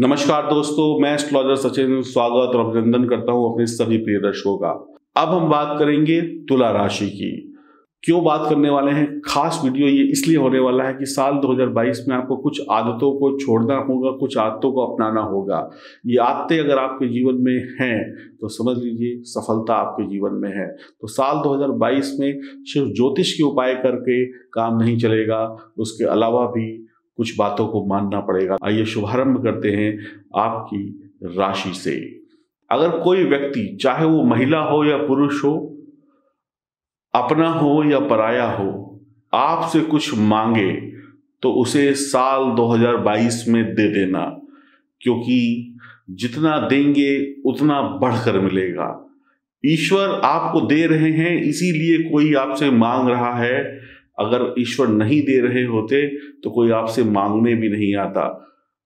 नमस्कार दोस्तों, मैं एस्ट्रोलॉजर सचिन स्वागत और अभिनंदन करता हूं अपने सभी प्रिय दर्शकों का। अब हम बात करेंगे तुला राशि की। क्यों बात करने वाले हैं, खास वीडियो ये इसलिए होने वाला है कि साल 2022 में आपको कुछ आदतों को छोड़ना होगा, कुछ आदतों को अपनाना होगा। ये आदतें अगर आपके जीवन में हैं तो समझ लीजिए सफलता आपके जीवन में है। तो साल 2022 में सिर्फ ज्योतिष के उपाय करके काम नहीं चलेगा, उसके अलावा भी कुछ बातों को मानना पड़ेगा। आइए शुभारंभ करते हैं आपकी राशि से। अगर कोई व्यक्ति, चाहे वो महिला हो या पुरुष हो, अपना हो या पराया हो, आपसे कुछ मांगे तो उसे साल 2022 में दे देना, क्योंकि जितना देंगे उतना बढ़कर मिलेगा। ईश्वर आपको दे रहे हैं, इसीलिए कोई आपसे मांग रहा है। अगर ईश्वर नहीं दे रहे होते तो कोई आपसे मांगने भी नहीं आता।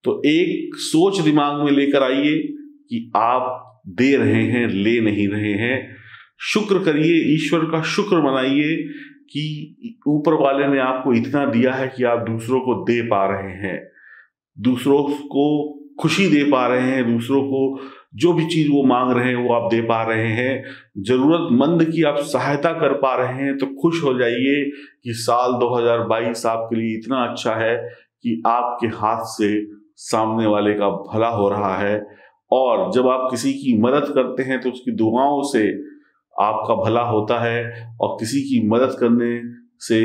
तो एक सोच दिमाग में लेकर आइए कि आप दे रहे हैं, ले नहीं रहे हैं। शुक्र करिए, ईश्वर का शुक्र मनाइए कि ऊपर वाले ने आपको इतना दिया है कि आप दूसरों को दे पा रहे हैं, दूसरों को खुशी दे पा रहे हैं, दूसरों को जो भी चीज़ वो मांग रहे हैं वो आप दे पा रहे हैं, ज़रूरतमंद की आप सहायता कर पा रहे हैं। तो खुश हो जाइए कि साल 2022 आपके लिए इतना अच्छा है कि आपके हाथ से सामने वाले का भला हो रहा है। और जब आप किसी की मदद करते हैं तो उसकी दुआओं से आपका भला होता है, और किसी की मदद करने से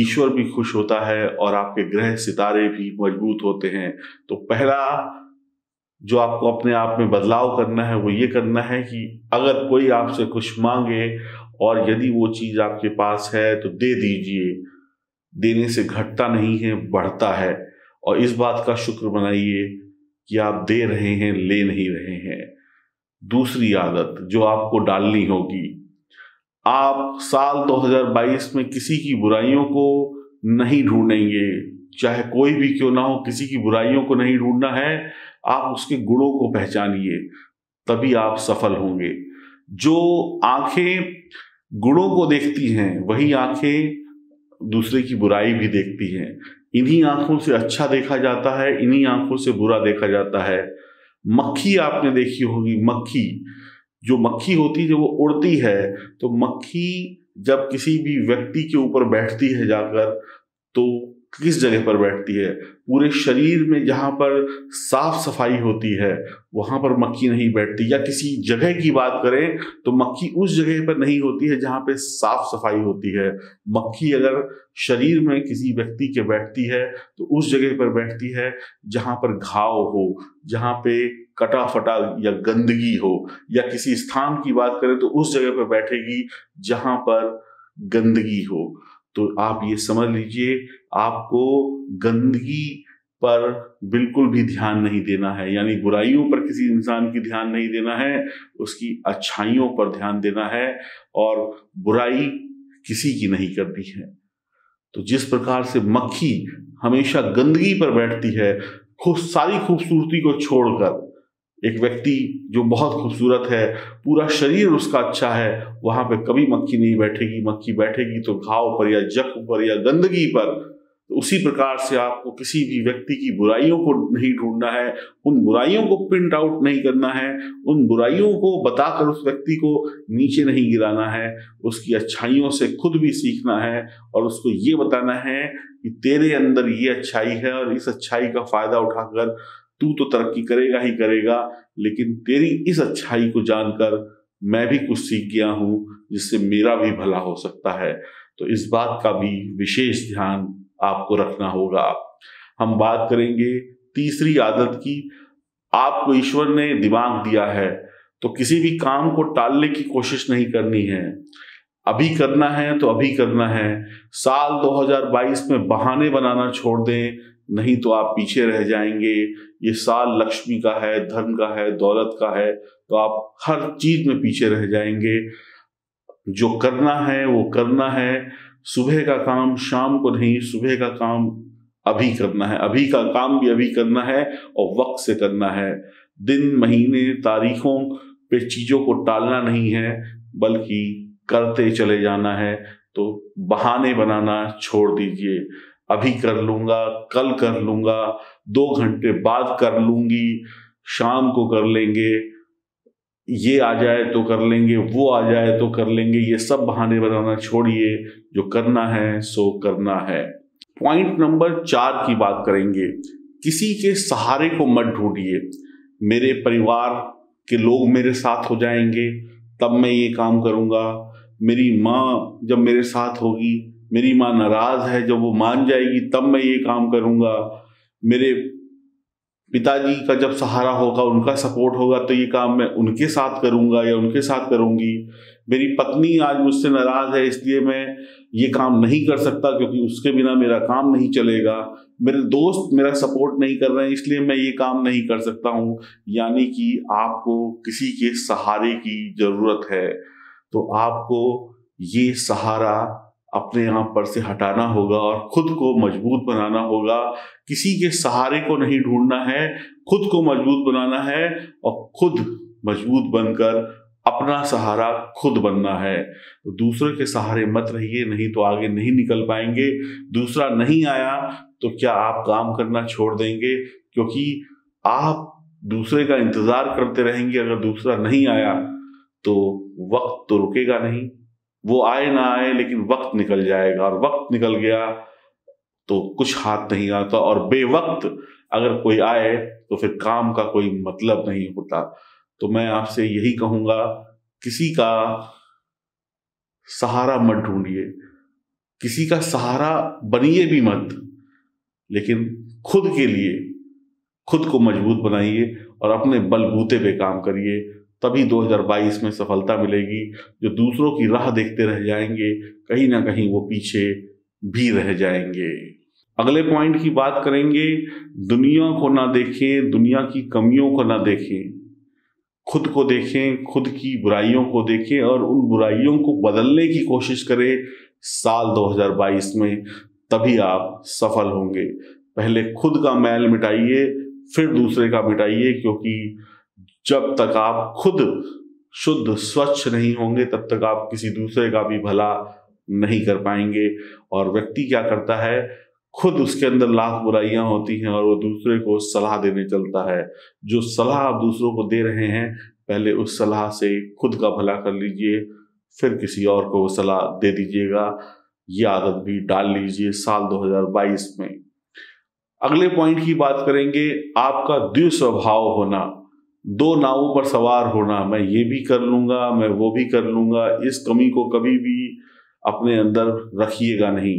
ईश्वर भी खुश होता है और आपके ग्रह सितारे भी मजबूत होते हैं। तो पहला जो आपको अपने आप में बदलाव करना है वो ये करना है कि अगर कोई आपसे कुछ मांगे और यदि वो चीज़ आपके पास है तो दे दीजिए। देने से घटता नहीं है, बढ़ता है। और इस बात का शुक्र मनाइए कि आप दे रहे हैं, ले नहीं रहे हैं। दूसरी आदत जो आपको डालनी होगी, आप साल 2022 में किसी की बुराइयों को नहीं ढूंढेंगे, चाहे कोई भी क्यों ना हो। किसी की बुराइयों को नहीं ढूंढना है, आप उसके गुणों को पहचानिए, तभी आप सफल होंगे। जो आंखें गुणों को देखती हैं वही आंखें दूसरे की बुराई भी देखती हैं। इन्हीं आंखों से अच्छा देखा जाता है, इन्हीं आंखों से बुरा देखा जाता है। मक्खी आपने देखी होगी, मक्खी जो मक्खी होती है जब वो उड़ती है तो मक्खी जब किसी भी व्यक्ति के ऊपर बैठती है जाकर, तो किस जगह पर बैठती है? पूरे शरीर में जहाँ पर साफ सफाई होती है वहाँ पर मक्खी नहीं बैठती। या किसी जगह की बात करें तो मक्खी उस जगह पर नहीं होती है जहाँ पे साफ सफाई होती है। मक्खी अगर शरीर में किसी व्यक्ति के बैठती है तो उस जगह पर बैठती है जहाँ पर घाव हो, जहाँ पे कटा फटा या गंदगी हो। या किसी स्थान की बात करें तो उस जगह पर बैठेगी जहाँ पर गंदगी हो। तो आप ये समझ लीजिए, आपको गंदगी पर बिल्कुल भी ध्यान नहीं देना है, यानी बुराइयों पर किसी इंसान की ध्यान नहीं देना है, उसकी अच्छाइयों पर ध्यान देना है। और बुराई किसी की नहीं करती है। तो जिस प्रकार से मक्खी हमेशा गंदगी पर बैठती है, खूब सारी खूबसूरती को छोड़कर, एक व्यक्ति जो बहुत खूबसूरत है, पूरा शरीर उसका अच्छा है, वहां पे कभी मक्खी नहीं बैठेगी। मक्खी बैठेगी तो घाव पर या जख्म पर या गंदगी पर। तो उसी प्रकार से आपको किसी भी व्यक्ति की बुराइयों को नहीं ढूंढना है, उन बुराइयों को प्रिंट आउट नहीं करना है, उन बुराइयों को बताकर उस व्यक्ति को नीचे नहीं गिराना है। उसकी अच्छाइयों से खुद भी सीखना है और उसको ये बताना है कि तेरे अंदर ये अच्छाई है और इस अच्छाई का फायदा उठाकर तू तो तरक्की करेगा ही करेगा, लेकिन तेरी इस अच्छाई को जानकर मैं भी कुछ सीख गया हूं जिससे मेरा भी भला हो सकता है। तो इस बात का भी विशेष ध्यान आपको रखना होगा। हम बात करेंगे तीसरी आदत की। आपको ईश्वर ने दिमाग दिया है तो किसी भी काम को टालने की कोशिश नहीं करनी है। अभी करना है तो अभी करना है। साल 2022 में बहाने बनाना छोड़ दें, नहीं तो आप पीछे रह जाएंगे। ये साल लक्ष्मी का है, धन का है, दौलत का है, तो आप हर चीज में पीछे रह जाएंगे। जो करना है वो करना है। सुबह का काम शाम को नहीं, सुबह का काम अभी करना है, अभी का काम भी अभी करना है और वक्त से करना है। दिन, महीने, तारीखों पे चीजों को टालना नहीं है, बल्कि करते चले जाना है। तो बहाने बनाना छोड़ दीजिए। अभी कर लूँगा, कल कर लूँगा, दो घंटे बाद कर लूंगी, शाम को कर लेंगे, ये आ जाए तो कर लेंगे, वो आ जाए तो कर लेंगे, ये सब बहाने बनाना छोड़िए, जो करना है सो करना है। पॉइंट नंबर 4 की बात करेंगे, किसी के सहारे को मत ढूंढिए। मेरे परिवार के लोग मेरे साथ हो जाएंगे तब मैं ये काम करूँगा, मेरी माँ जब मेरे साथ होगी, मेरी माँ नाराज़ है जब वो मान जाएगी तब मैं ये काम करूँगा, मेरे पिताजी का जब सहारा होगा, उनका सपोर्ट होगा तो ये काम मैं उनके साथ करूँगा या उनके साथ करूँगी, मेरी पत्नी आज मुझसे नाराज़ है इसलिए मैं ये काम नहीं कर सकता क्योंकि उसके बिना मेरा काम नहीं चलेगा, मेरे दोस्त मेरा सपोर्ट नहीं कर रहे हैं इसलिए मैं ये काम नहीं कर सकता हूँ। यानी कि आपको किसी के सहारे की ज़रूरत है, तो आपको ये सहारा अपने आप पर से हटाना होगा और खुद को मजबूत बनाना होगा। किसी के सहारे को नहीं ढूंढना है, खुद को मजबूत बनाना है और खुद मजबूत बनकर अपना सहारा खुद बनना है। तो दूसरे के सहारे मत रहिए, नहीं तो आगे नहीं निकल पाएंगे। दूसरा नहीं आया तो क्या आप काम करना छोड़ देंगे? क्योंकि आप दूसरे का इंतज़ार करते रहेंगे। अगर दूसरा नहीं आया तो वक्त तो रुकेगा नहीं, वो आए ना आए लेकिन वक्त निकल जाएगा, और वक्त निकल गया तो कुछ हाथ नहीं आता, और बेवक्त अगर कोई आए तो फिर काम का कोई मतलब नहीं होता। तो मैं आपसे यही कहूँगा, किसी का सहारा मत ढूंढिए, किसी का सहारा बनिए भी मत, लेकिन खुद के लिए खुद को मजबूत बनाइए और अपने बलबूते पे काम करिए, तभी 2022 में सफलता मिलेगी। जो दूसरों की राह देखते रह जाएंगे, कहीं ना कहीं वो पीछे भी रह जाएंगे। अगले पॉइंट की बात करेंगे, दुनिया को ना देखें, दुनिया की कमियों को ना देखें, खुद को देखें, खुद की बुराइयों को देखें और उन बुराइयों को बदलने की कोशिश करें साल 2022 में, तभी आप सफल होंगे। पहले खुद का मैल मिटाइए फिर दूसरे का मिटाइए, क्योंकि जब तक आप खुद शुद्ध स्वच्छ नहीं होंगे तब तक आप किसी दूसरे का भी भला नहीं कर पाएंगे। और व्यक्ति क्या करता है, खुद उसके अंदर लाख बुराइयां होती हैं और वो दूसरे को सलाह देने चलता है। जो सलाह आप दूसरों को दे रहे हैं, पहले उस सलाह से खुद का भला कर लीजिए, फिर किसी और को वो सलाह दे दीजिएगा। ये आदत भी डाल लीजिए साल 2022 में। अगले पॉइंट की बात करेंगे, आपका दुस्वभाव होना, दो नावों पर सवार होना, मैं ये भी कर लूँगा, मैं वो भी कर लूँगा, इस कमी को कभी भी अपने अंदर रखिएगा नहीं।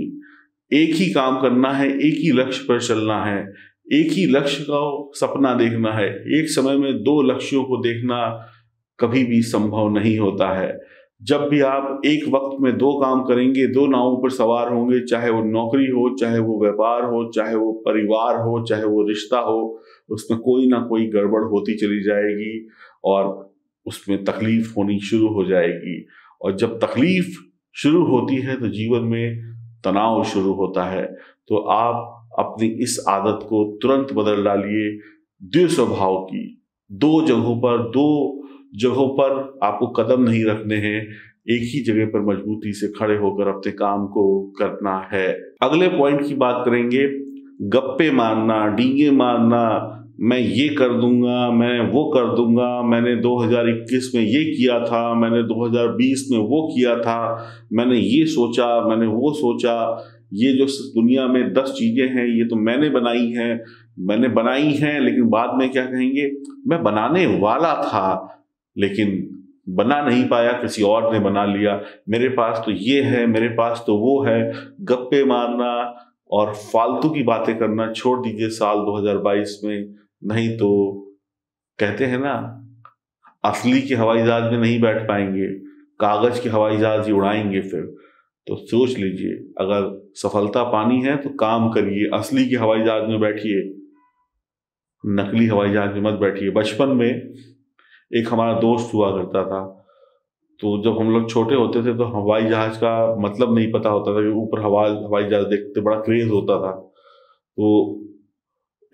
एक ही काम करना है, एक ही लक्ष्य पर चलना है, एक ही लक्ष्य का सपना देखना है। एक समय में दो लक्ष्यों को देखना कभी भी संभव नहीं होता है। जब भी आप एक वक्त में दो काम करेंगे, दो नावों पर सवार होंगे, चाहे वो नौकरी हो, चाहे वो व्यापार हो, चाहे वो परिवार हो, चाहे वो रिश्ता हो, उसमें कोई ना कोई गड़बड़ होती चली जाएगी और उसमें तकलीफ होनी शुरू हो जाएगी। और जब तकलीफ शुरू होती है तो जीवन में तनाव शुरू होता है। तो आप अपनी इस आदत को तुरंत बदल डालिए, दुस्वभाव की। दो जगहों पर आपको कदम नहीं रखने हैं, एक ही जगह पर मजबूती से खड़े होकर अपने काम को करना है। अगले पॉइंट की बात करेंगे, गप्पे मारना, डींगे मारना, मैं ये कर दूंगा, मैं वो कर दूंगा, मैंने 2021 में ये किया था, मैंने 2020 में वो किया था, मैंने ये सोचा, मैंने वो सोचा, ये जो दुनिया में 10 चीज़ें हैं ये तो मैंने बनाई हैं लेकिन बाद में क्या कहेंगे, मैं बनाने वाला था लेकिन बना नहीं पाया, किसी और ने बना लिया, मेरे पास तो ये है, मेरे पास तो वो है। गप्पे मारना और फालतू की बातें करना छोड़ दीजिए साल 2022 में, नहीं तो कहते हैं ना, असली के हवाई जहाज में नहीं बैठ पाएंगे, कागज़ के हवाई जहाज ही उड़ाएंगे फिर। तो सोच लीजिए, अगर सफलता पानी है तो काम करिए, असली के हवाई जहाज में बैठिए, नकली हवाई जहाज में मत बैठिए। बचपन में एक हमारा दोस्त हुआ करता था, तो जब हम लोग छोटे होते थे तो हवाई जहाज का मतलब नहीं पता होता था, कि ऊपर हवाई जहाज देखते बड़ा क्रेज होता था। तो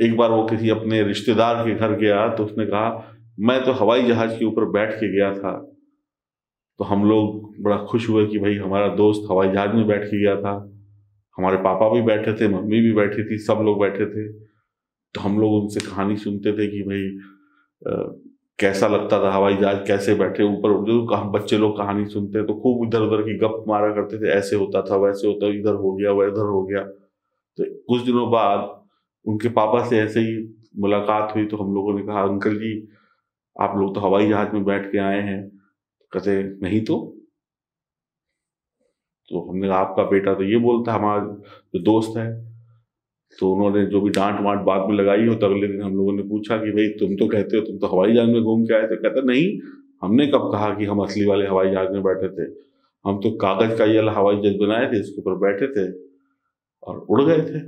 एक बार वो किसी अपने रिश्तेदार के घर गया तो उसने कहा, मैं तो हवाई जहाज के ऊपर बैठ के गया था। तो हम लोग बड़ा खुश हुए कि भाई हमारा दोस्त हवाई जहाज में बैठ के गया था, हमारे पापा भी बैठे थे, मम्मी भी बैठी थी, सब लोग बैठे थे। तो हम लोग उनसे कहानी सुनते थे कि भाई कैसा लगता था हवाई जहाज, कैसे बैठे ऊपर उड़ते, तो बच्चे लोग कहानी सुनते तो खूब इधर उधर की गप मारा करते थे, ऐसे होता था वैसे होता, इधर हो गया उधर हो गया। तो कुछ दिनों बाद उनके पापा से ऐसे ही मुलाकात हुई, तो हम लोगों ने कहा अंकल जी आप लोग तो हवाई जहाज में बैठ के आए हैं। कहते नहीं तो हमने कहा आपका बेटा तो ये बोलता है, हमारा जो दोस्त है। तो उन्होंने जो भी डांट वांट बाद में लगाई हो, तो अगले दिन हम लोगों ने पूछा कि भाई तुम तो कहते हो तुम तो हवाई जहाज में घूम के आए थे। कहता नहीं, हमने कब कहा कि हम असली वाले हवाई जहाज में बैठे थे, हम तो कागज का ये हवाई जहाज बनाए थे, इसके ऊपर बैठे थे और उड़ गए थे।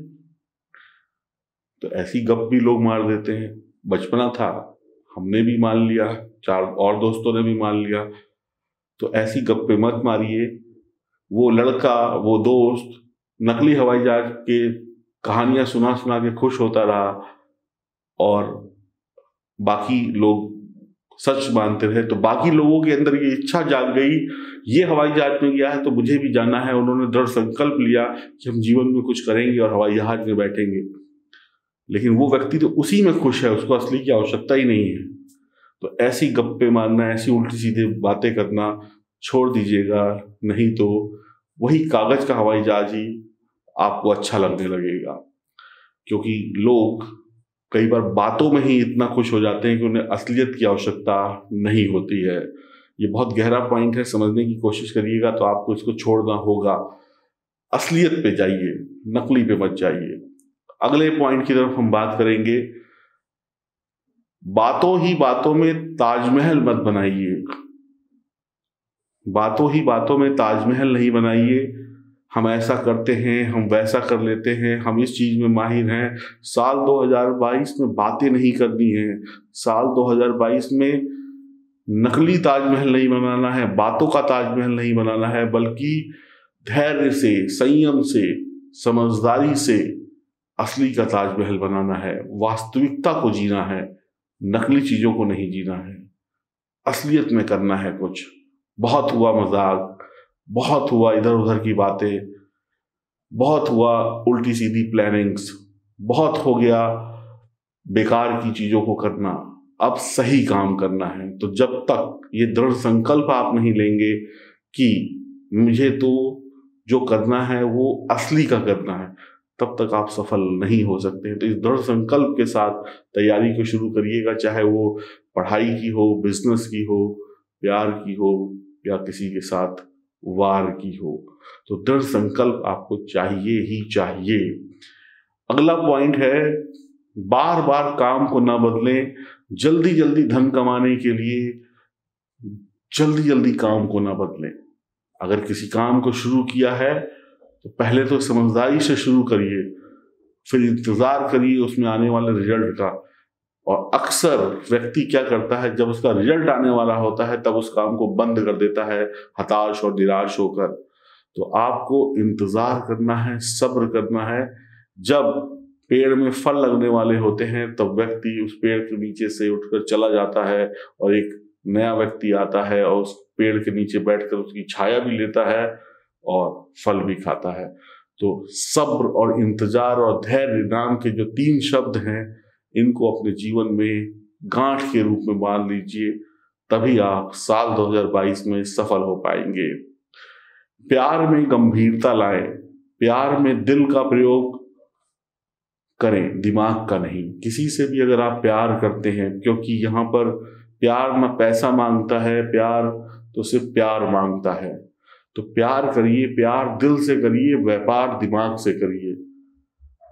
तो ऐसी गप भी लोग मार देते हैं। बचपना था, हमने भी मान लिया, चार और दोस्तों ने भी मान लिया। तो ऐसी गप्पे मत मारिए। वो लड़का वो दोस्त नकली हवाई जहाज के कहानियां सुना सुना के खुश होता रहा और बाकी लोग सच मानते रहे। तो बाकी लोगों के अंदर ये इच्छा जाग गई, ये हवाई जहाज में गया है तो मुझे भी जाना है। उन्होंने दृढ़ संकल्प लिया कि हम जीवन में कुछ करेंगे और हवाई जहाज में बैठेंगे। लेकिन वो व्यक्ति तो उसी में खुश है, उसको असली की आवश्यकता ही नहीं है। तो ऐसी गप्पे मारना, ऐसी उल्टी सीधी बातें करना छोड़ दीजिएगा, नहीं तो वही कागज का हवाई जहाज ही आपको अच्छा लगने लगेगा। क्योंकि लोग कई बार बातों में ही इतना खुश हो जाते हैं कि उन्हें असलियत की आवश्यकता नहीं होती है। ये बहुत गहरा पॉइंट है, समझने की कोशिश करिएगा तो आपको इसको छोड़ना होगा। असलियत पे जाइए, नकली पे मत जाइए। अगले पॉइंट की तरफ हम बात करेंगे। बातों ही बातों में ताजमहल मत बनाइए। बातों ही बातों में ताजमहल नहीं बनाइए। हम ऐसा करते हैं, हम वैसा कर लेते हैं, हम इस चीज़ में माहिर हैं। साल 2022 में बातें नहीं करनी है, साल 2022 में नकली ताजमहल नहीं बनाना है, बातों का ताजमहल नहीं बनाना है, बल्कि धैर्य से, संयम से, समझदारी से असली का ताजमहल बनाना है। वास्तविकता को जीना है, नकली चीज़ों को नहीं जीना है, असलियत में करना है कुछ। बहुत हुआ मजाक, बहुत हुआ इधर उधर की बातें, बहुत हुआ उल्टी सीधी प्लानिंग्स, बहुत हो गया बेकार की चीज़ों को करना। अब सही काम करना है। तो जब तक ये दृढ़ संकल्प आप नहीं लेंगे कि मुझे तो जो करना है वो असली का करना है, तब तक आप सफल नहीं हो सकते। तो इस दृढ़ संकल्प के साथ तैयारी को शुरू करिएगा, चाहे वो पढ़ाई की हो, बिजनेस की हो, प्यार की हो या किसी के साथ वार की हो। तो दृढ़ संकल्प आपको चाहिए ही चाहिए। अगला पॉइंट है, बार बार काम को ना बदलें। जल्दी जल्दी धन कमाने के लिए जल्दी जल्दी काम को ना बदलें। अगर किसी काम को शुरू किया है तो पहले तो समझदारी से शुरू करिए, फिर इंतज़ार करिए उसमें आने वाले रिजल्ट का। और अक्सर व्यक्ति क्या करता है, जब उसका रिजल्ट आने वाला होता है तब उस काम को बंद कर देता है, हताश और निराश होकर। तो आपको इंतज़ार करना है, सब्र करना है। जब पेड़ में फल लगने वाले होते हैं तब व्यक्ति उस पेड़ के नीचे से उठकर चला जाता है और एक नया व्यक्ति आता है और उस पेड़ के नीचे बैठकर उसकी छाया भी लेता है और फल भी खाता है। तो सब्र और इंतज़ार और धैर्य नाम के जो तीन शब्द हैं, इनको अपने जीवन में गांठ के रूप में मान लीजिए, तभी आप साल 2022 में सफल हो पाएंगे। प्यार में गंभीरता लाएं, प्यार में दिल का प्रयोग करें, दिमाग का नहीं। किसी से भी अगर आप प्यार करते हैं, क्योंकि यहाँ पर प्यार ना पैसा मांगता है, प्यार तो सिर्फ प्यार मांगता है। तो प्यार करिए, प्यार दिल से करिए, व्यापार दिमाग से करिए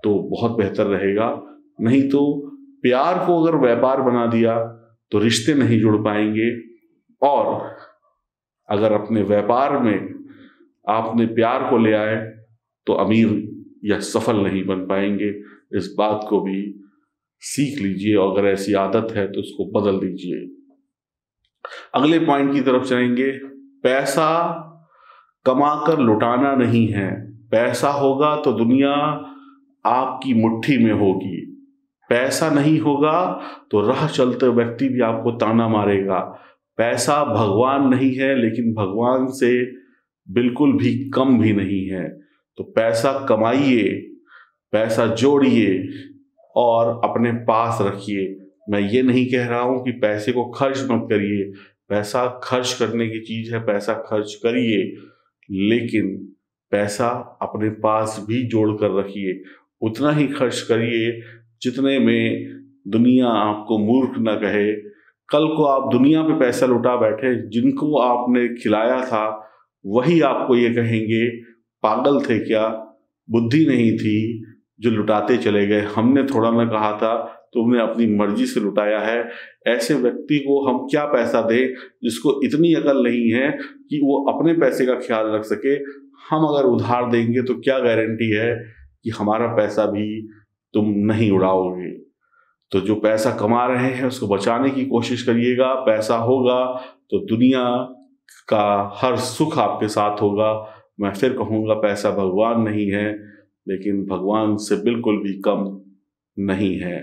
तो बहुत बेहतर रहेगा। नहीं तो प्यार को अगर व्यापार बना दिया तो रिश्ते नहीं जुड़ पाएंगे। और अगर अपने व्यापार में आपने प्यार को ले आए तो अमीर या सफल नहीं बन पाएंगे। इस बात को भी सीख लीजिए, और अगर ऐसी आदत है तो उसको बदल दीजिए। अगले पॉइंट की तरफ चलेंगे। पैसा कमाकर लुटाना नहीं है। पैसा होगा तो दुनिया आपकी मुट्ठी में होगी, पैसा नहीं होगा तो राह चलते व्यक्ति भी आपको ताना मारेगा। पैसा भगवान नहीं है, लेकिन भगवान से बिल्कुल भी कम भी नहीं है। तो पैसा कमाइए, पैसा जोड़िए, और अपने पास रखिए। मैं ये नहीं कह रहा हूं कि पैसे को खर्च मत करिए, पैसा खर्च करने की चीज है, पैसा खर्च करिए, लेकिन पैसा अपने पास भी जोड़ कर रखिए। उतना ही खर्च करिए जितने में दुनिया आपको मूर्ख ना कहे। कल को आप दुनिया पे पैसा लुटा बैठे, जिनको आपने खिलाया था वही आपको ये कहेंगे पागल थे क्या, बुद्धि नहीं थी जो लुटाते चले गए, हमने थोड़ा ना कहा था, तुमने अपनी मर्जी से लुटाया है। ऐसे व्यक्ति को हम क्या पैसा दें जिसको इतनी अकल नहीं है कि वो अपने पैसे का ख्याल रख सके। हम अगर उधार देंगे तो क्या गारंटी है कि हमारा पैसा भी तुम नहीं उड़ाओगे। तो जो पैसा कमा रहे हैं उसको बचाने की कोशिश करिएगा। पैसा होगा तो दुनिया का हर सुख आपके साथ होगा। मैं फिर कहूँगा पैसा भगवान नहीं है, लेकिन भगवान से बिल्कुल भी कम नहीं है।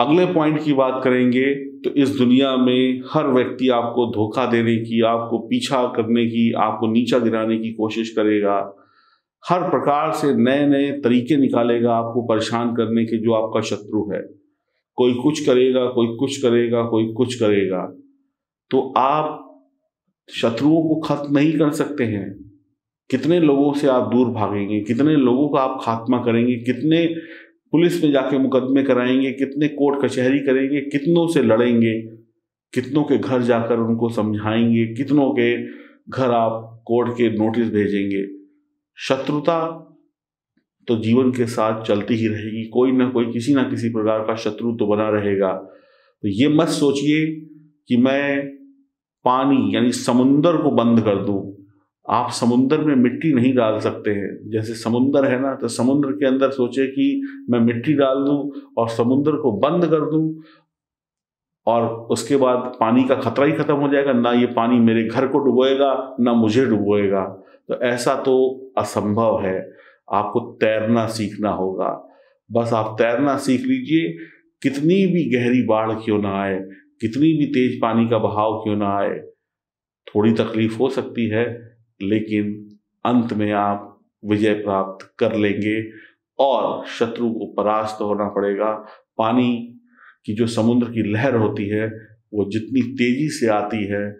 अगले पॉइंट की बात करेंगे तो इस दुनिया में हर व्यक्ति आपको धोखा देने की, आपको पीछा करने की, आपको नीचा गिराने की कोशिश करेगा। हर प्रकार से नए नए तरीके निकालेगा आपको परेशान करने के, जो आपका शत्रु है। कोई कुछ करेगा, कोई कुछ करेगा, कोई कुछ करेगा। तो आप शत्रुओं को खत्म नहीं कर सकते हैं। कितने लोगों से आप दूर भागेंगे, कितने लोगों का आप खात्मा करेंगे, कितने पुलिस में जाके मुकदमे कराएंगे, कितने कोर्ट कचहरी करेंगे, कितनों से लड़ेंगे, कितनों के घर जाकर उनको समझाएंगे, कितनों के घर आप कोर्ट के नोटिस भेजेंगे। शत्रुता तो जीवन के साथ चलती ही रहेगी, कोई ना कोई किसी ना किसी प्रकार का शत्रु तो बना रहेगा। तो ये मत सोचिए कि मैं पानी यानी समुंदर को बंद कर दूं। आप समुंदर में मिट्टी नहीं डाल सकते हैं। जैसे समुंदर है ना, तो समुंदर के अंदर सोचे कि मैं मिट्टी डाल दूं और समुंदर को बंद कर दूं और उसके बाद पानी का खतरा ही खत्म हो जाएगा, ना ये पानी मेरे घर को डुबोएगा ना मुझे डुबोएगा। तो ऐसा तो असंभव है। आपको तैरना सीखना होगा। बस आप तैरना सीख लीजिए, कितनी भी गहरी बाढ़ क्यों ना आए, कितनी भी तेज पानी का बहाव क्यों ना आए, थोड़ी तकलीफ हो सकती है, लेकिन अंत में आप विजय प्राप्त कर लेंगे और शत्रु को परास्त होना पड़ेगा। पानी की जो समुद्र की लहर होती है वो जितनी तेजी से आती है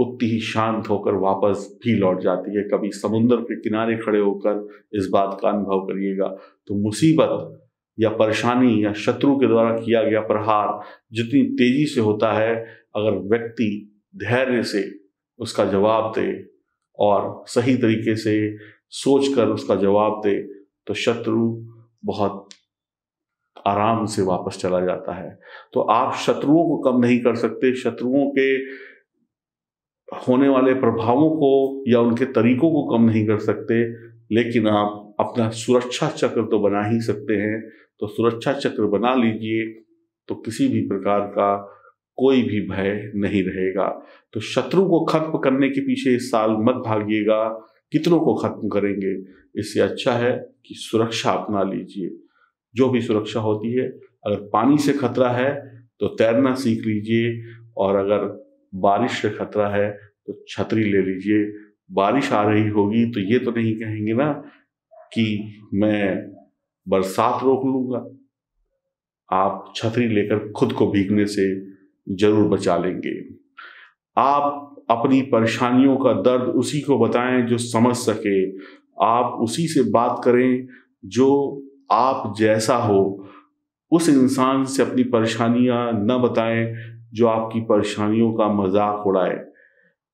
उतनी ही शांत होकर वापस भी लौट जाती है। कभी समुद्र के किनारे खड़े होकर इस बात का अनुभव करिएगा। तो मुसीबत या परेशानी या शत्रु के द्वारा किया गया प्रहार जितनी तेजी से होता है, अगर व्यक्ति धैर्य से उसका जवाब दे और सही तरीके से सोचकर उसका जवाब दे तो शत्रु बहुत आराम से वापस चला जाता है। तो आप शत्रुओं को कम नहीं कर सकते। शत्रुओं के होने वाले प्रभावों को या उनके तरीकों को कम नहीं कर सकते, लेकिन आप अपना सुरक्षा चक्र तो बना ही सकते हैं। तो सुरक्षा चक्र बना लीजिए तो किसी भी प्रकार का कोई भी भय नहीं रहेगा। तो शत्रु को खत्म करने के पीछे इस साल मत भागिएगा, कितनों को खत्म करेंगे। इससे अच्छा है कि सुरक्षा अपना लीजिए, जो भी सुरक्षा होती है। अगर पानी से खतरा है तो तैरना सीख लीजिए, और अगर बारिश से खतरा है तो छतरी ले लीजिए। बारिश आ रही होगी तो ये तो नहीं कहेंगे ना कि मैं बरसात रोक लूँगा। आप छतरी लेकर खुद को भीगने से जरूर बचा लेंगे। आप अपनी परेशानियों का दर्द उसी को बताएं जो समझ सके। आप उसी से बात करें जो आप जैसा हो। उस इंसान से अपनी परेशानियां न बताएं जो आपकी परेशानियों का मजाक उड़ाए।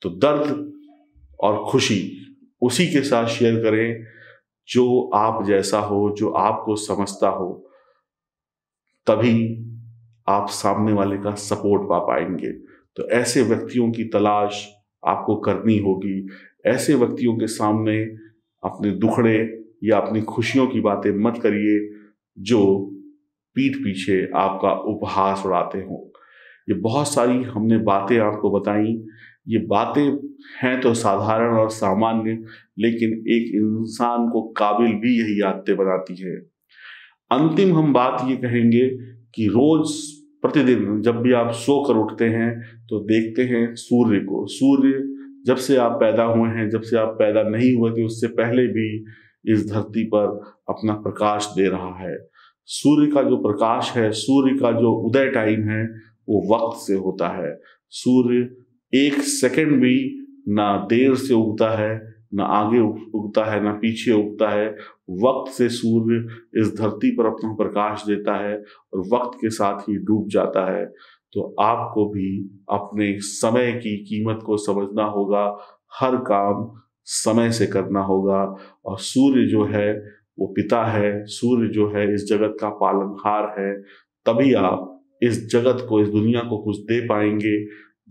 तो दर्द और खुशी उसी के साथ शेयर करें जो आप जैसा हो, जो आपको समझता हो। तभी आप सामने वाले का सपोर्ट पा पाएंगे। तो ऐसे व्यक्तियों की तलाश आपको करनी होगी। ऐसे व्यक्तियों के सामने अपने दुखड़े या अपनी खुशियों की बातें मत करिए जो पीठ पीछे आपका उपहास उड़ाते हों। ये बहुत सारी हमने बातें आपको बताई। ये बातें हैं तो साधारण और सामान्य, लेकिन एक इंसान को काबिल भी यही आदतें बनाती हैं। अंतिम हम बात ये कहेंगे कि रोज प्रतिदिन जब भी आप सो कर उठते हैं तो देखते हैं सूर्य को। सूर्य जब से आप पैदा हुए हैं, जब से आप पैदा नहीं हुए थे, उससे पहले भी इस धरती पर अपना प्रकाश दे रहा है। सूर्य का जो प्रकाश है, सूर्य का जो उदय टाइम है, वो वक्त से होता है। सूर्य एक सेकंड भी ना देर से उगता है, ना आगे उगता है, ना पीछे उगता है। वक्त से सूर्य इस धरती पर अपना प्रकाश देता है और वक्त के साथ ही डूब जाता है। तो आपको भी अपने समय की कीमत को समझना होगा, हर काम समय से करना होगा। और सूर्य जो है वो पिता है, सूर्य जो है इस जगत का पालनहार है। तभी आप इस जगत को, इस दुनिया को कुछ दे पाएंगे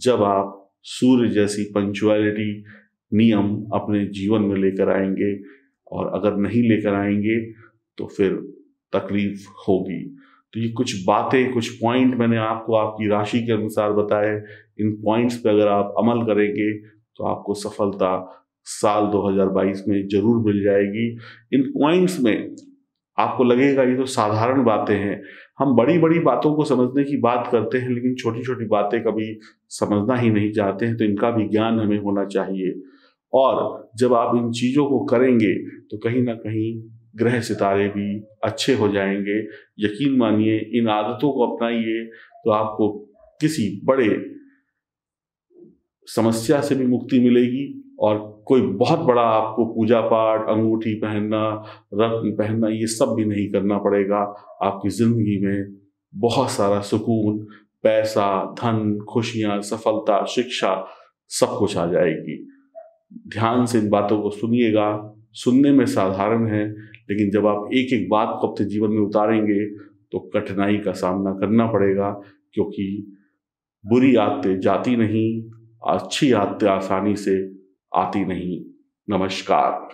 जब आप सूर्य जैसी पंक्चुअलिटी, नियम अपने जीवन में लेकर आएंगे। और अगर नहीं लेकर आएंगे तो फिर तकलीफ होगी। तो ये कुछ बातें, कुछ पॉइंट मैंने आपको आपकी राशि के अनुसार बताए। इन पॉइंट्स पे अगर आप अमल करेंगे तो आपको सफलता साल 2022 में जरूर मिल जाएगी। इन पॉइंट्स में आपको लगेगा ये तो साधारण बातें हैं, हम बड़ी बड़ी बातों को समझने की बात करते हैं लेकिन छोटी छोटी बातें कभी समझना ही नहीं चाहते हैं। तो इनका भी ज्ञान हमें होना चाहिए। और जब आप इन चीज़ों को करेंगे तो कहीं ना कहीं ग्रह सितारे भी अच्छे हो जाएंगे। यकीन मानिए, इन आदतों को अपनाइए तो आपको किसी बड़े समस्या से भी मुक्ति मिलेगी। और कोई बहुत बड़ा आपको पूजा पाठ, अंगूठी पहनना, रत्न पहनना, ये सब भी नहीं करना पड़ेगा। आपकी ज़िंदगी में बहुत सारा सुकून, पैसा, धन, खुशियाँ, सफलता, शिक्षा, सब कुछ आ जाएगी। ध्यान से इन बातों को सुनिएगा। सुनने में साधारण है लेकिन जब आप एक एक बात को अपने जीवन में उतारेंगे तो कठिनाई का सामना करना पड़ेगा, क्योंकि बुरी आदतें जाती नहीं, अच्छी आदतें आसानी से आती नहीं। नमस्कार।